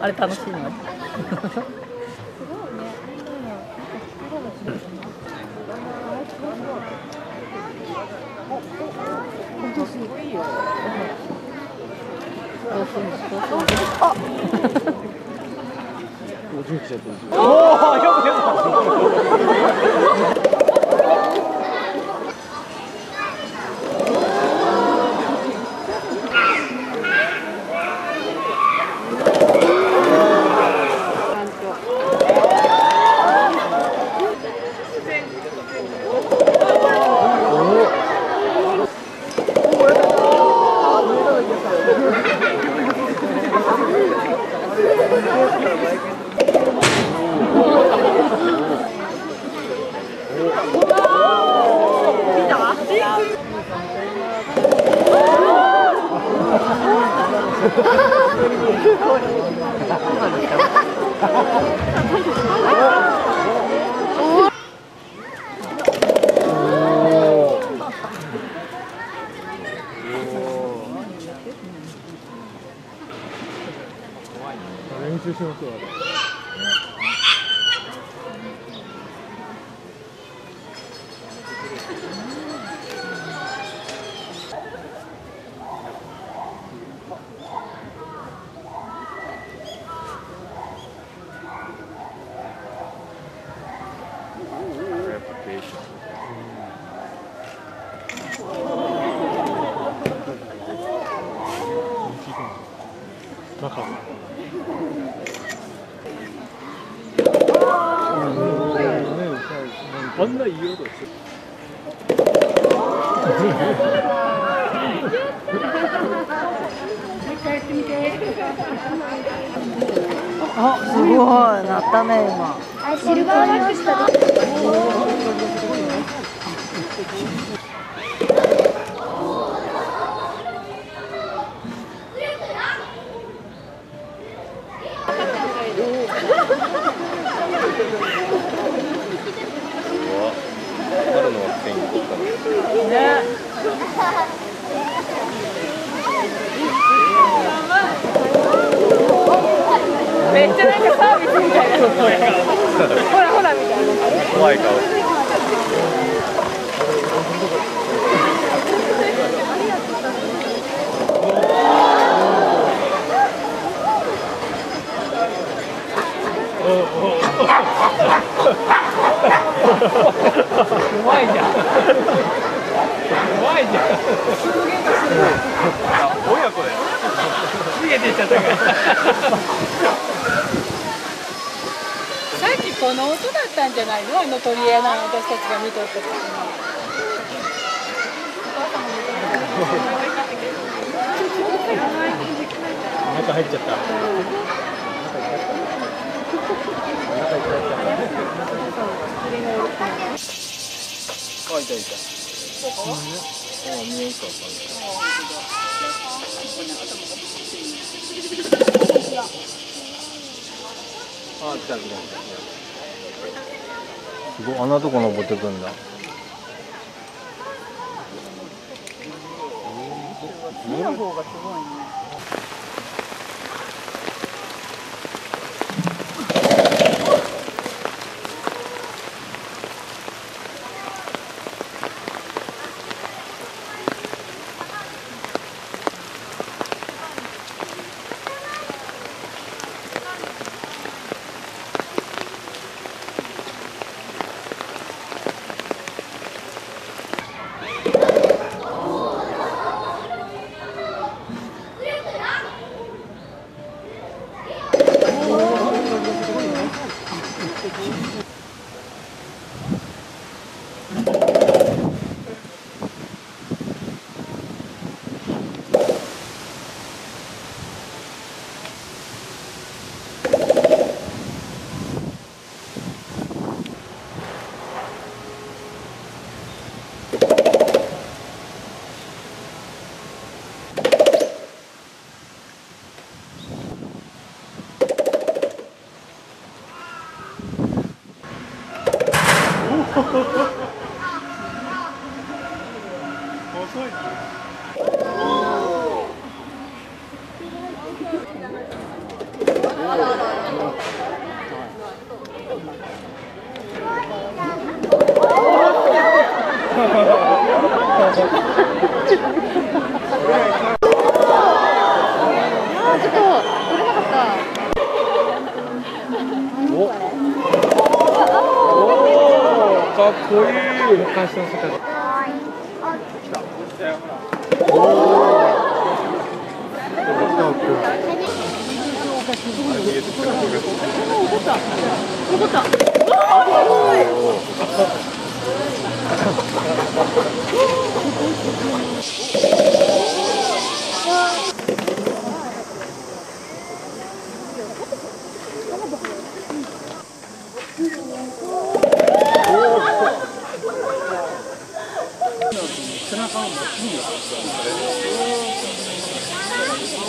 あれ楽しいの。練習しましょう。あんないい音してる。あ、すごい、鳴ったね、今。あ、シルバーラックしたで。めっちゃなんかサービスみたいな。ほらほらみたいな。怖い顔。怖いじゃん。怖いじゃん。親子だよ。逃げていっちゃったから。この音だったんじゃないの？あの鳥やな、私たちが見とった時に。中入っちゃった。あ、いたいた。あ、見えるか分かんない。あ、来た来た。すごい、あんなとこ登ってくんだ。目の方がすごいね。かっこいい。昔の世界。来た。おお。背中を持ってみよう。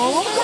こい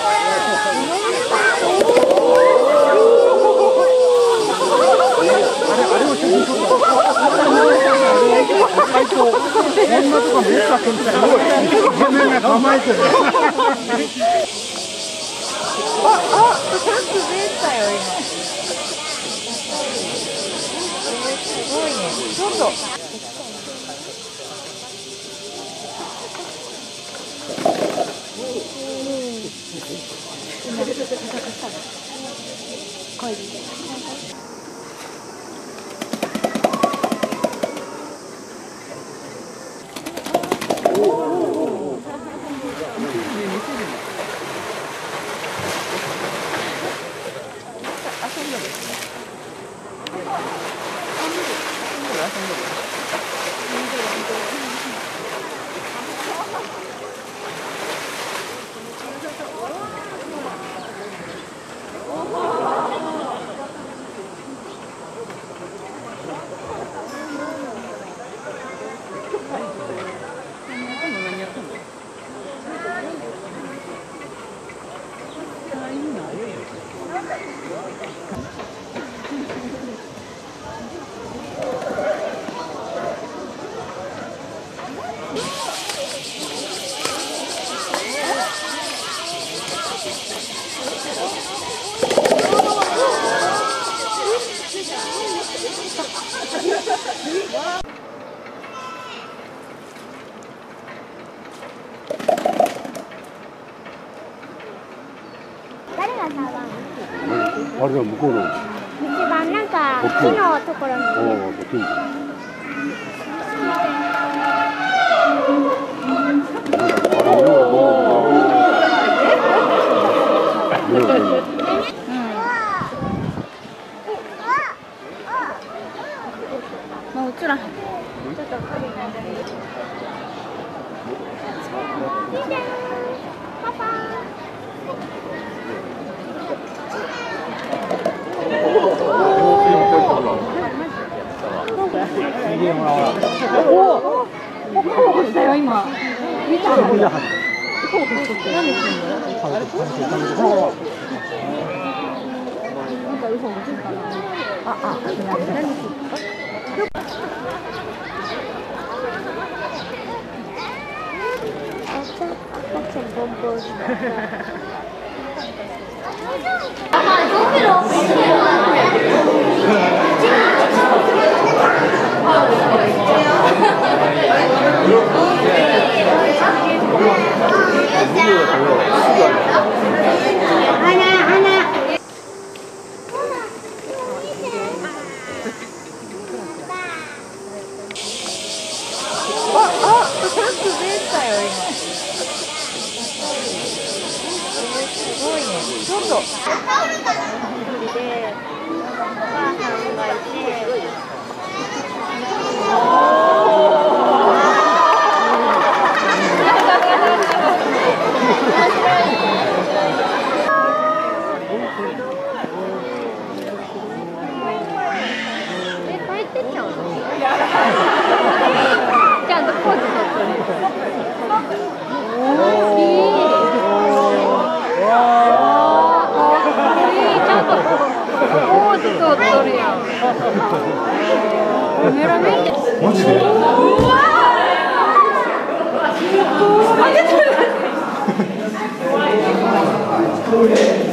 あれは向こうの道番なんか木のところに。ああ、ピンク。もう映らへん。ちょっと影が出る。見てー、パパ。ポーズとっとるやん。マジで